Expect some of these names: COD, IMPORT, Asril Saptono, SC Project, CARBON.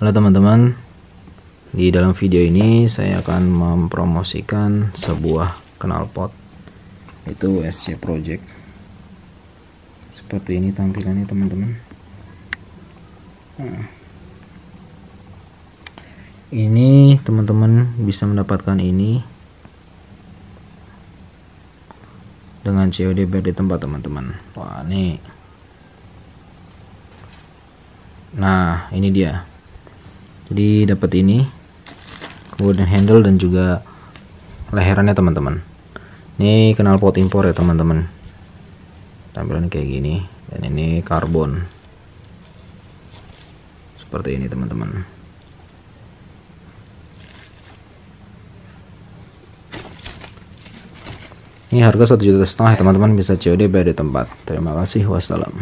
Halo teman-teman, di dalam video ini saya akan mempromosikan sebuah knalpot, itu SC Project. Seperti ini tampilannya teman-teman. Ini teman-teman bisa mendapatkan ini dengan COD di tempat teman-teman. Wah, nih. Nah, ini dia. Jadi dapat ini, kemudian handle dan juga leherannya teman-teman. Ini knalpot impor ya teman-teman. Tampilannya kayak gini, dan ini karbon. Seperti ini teman-teman. Ini harga 1,5 juta teman-teman, bisa COD bayar di tempat. Terima kasih, wassalam.